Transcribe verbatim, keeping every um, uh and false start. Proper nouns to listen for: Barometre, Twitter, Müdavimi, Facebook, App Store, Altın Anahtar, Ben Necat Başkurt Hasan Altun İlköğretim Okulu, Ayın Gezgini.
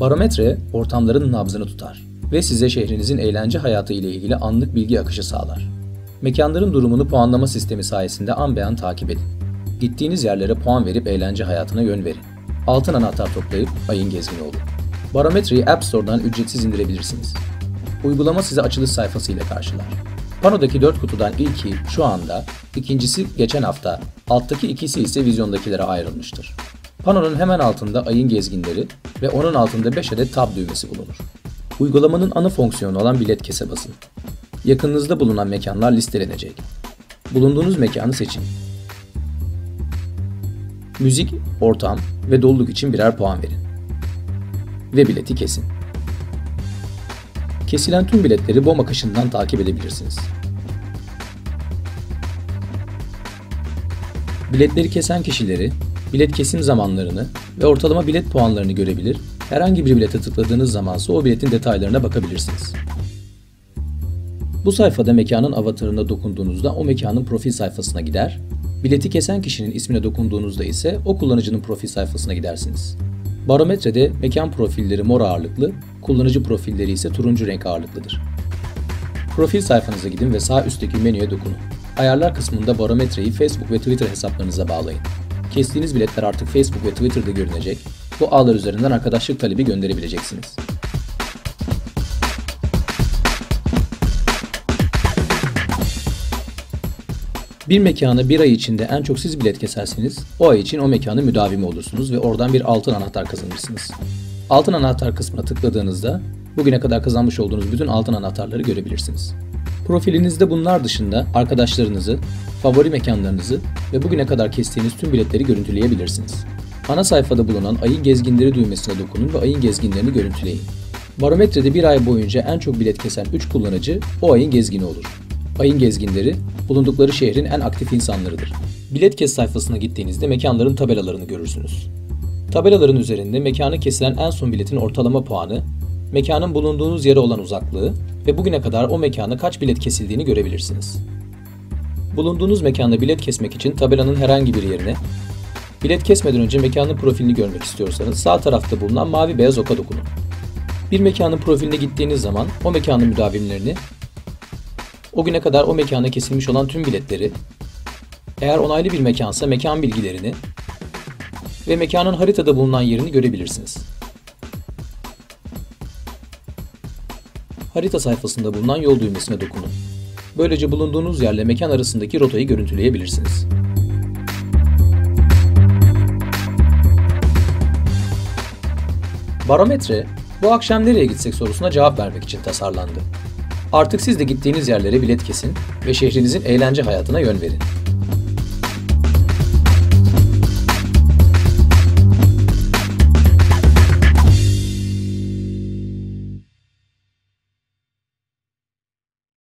Barometre ortamların nabzını tutar ve size şehrinizin eğlence hayatı ile ilgili anlık bilgi akışı sağlar. Mekanların durumunu puanlama sistemi sayesinde an be an takip edin. Gittiğiniz yerlere puan verip eğlence hayatına yön verin. Altın anahtar toplayıp ayın gezgini olun. Barometre'yi App Store'dan ücretsiz indirebilirsiniz. Uygulama size açılış sayfasıyla karşılar. Panodaki dört kutudan ilki şu anda, ikincisi geçen hafta, alttaki ikisi ise vizyondakilere ayrılmıştır. Panonun hemen altında ayın gezginleri ve onun altında beş adet tab düğmesi bulunur. Uygulamanın ana fonksiyonu olan bilet kese basın. Yakınınızda bulunan mekanlar listelenecek. Bulunduğunuz mekanı seçin. Müzik, ortam ve doluluk için birer puan verin. Ve bileti kesin. Kesilen tüm biletleri bom akışından takip edebilirsiniz. Biletleri kesen kişileri, bilet kesim zamanlarını ve ortalama bilet puanlarını görebilir, herhangi bir bilete tıkladığınız zamansa o biletin detaylarına bakabilirsiniz. Bu sayfada mekanın avatarına dokunduğunuzda o mekanın profil sayfasına gider, bileti kesen kişinin ismine dokunduğunuzda ise o kullanıcının profil sayfasına gidersiniz. Barometrede mekan profilleri mor ağırlıklı, kullanıcı profilleri ise turuncu renk ağırlıklıdır. Profil sayfanıza gidin ve sağ üstteki menüye dokunun. Ayarlar kısmında barometreyi Facebook ve Twitter hesaplarınıza bağlayın. Kestiğiniz biletler artık Facebook ve Twitter'da görünecek, bu ağlar üzerinden arkadaşlık talebi gönderebileceksiniz. Bir mekana bir ay içinde en çok siz bilet keserseniz, o ay için o mekanın müdavimi olursunuz ve oradan bir altın anahtar kazanırsınız. Altın anahtar kısmına tıkladığınızda, bugüne kadar kazanmış olduğunuz bütün altın anahtarları görebilirsiniz. Profilinizde bunlar dışında arkadaşlarınızı, favori mekanlarınızı ve bugüne kadar kestiğiniz tüm biletleri görüntüleyebilirsiniz. Ana sayfada bulunan Ayın Gezginleri düğmesine dokunun ve Ayın Gezginlerini görüntüleyin. Barometrede bir ay boyunca en çok bilet kesen üç kullanıcı o ayın gezgini olur. Ayın gezginleri, bulundukları şehrin en aktif insanlarıdır. Bilet kes sayfasına gittiğinizde mekanların tabelalarını görürsünüz. Tabelaların üzerinde mekanı kesilen en son biletin ortalama puanı, mekanın bulunduğunuz yere olan uzaklığı ve bugüne kadar o mekana kaç bilet kesildiğini görebilirsiniz. Bulunduğunuz mekanda bilet kesmek için tabelanın herhangi bir yerine, bilet kesmeden önce mekanın profilini görmek istiyorsanız sağ tarafta bulunan mavi beyaz oka dokunun. Bir mekanın profiline gittiğiniz zaman o mekanın müdavimlerini, o güne kadar o mekana kesilmiş olan tüm biletleri, eğer onaylı bir mekansa mekan bilgilerini ve mekanın haritada bulunan yerini görebilirsiniz. Harita sayfasında bulunan yol düğmesine dokunun. Böylece bulunduğunuz yerle mekan arasındaki rotayı görüntüleyebilirsiniz. Barometre, bu akşam nereye gitsek sorusuna cevap vermek için tasarlandı. Artık siz de gittiğiniz yerlere bilet kesin ve şehrinizin eğlence hayatına yön verin.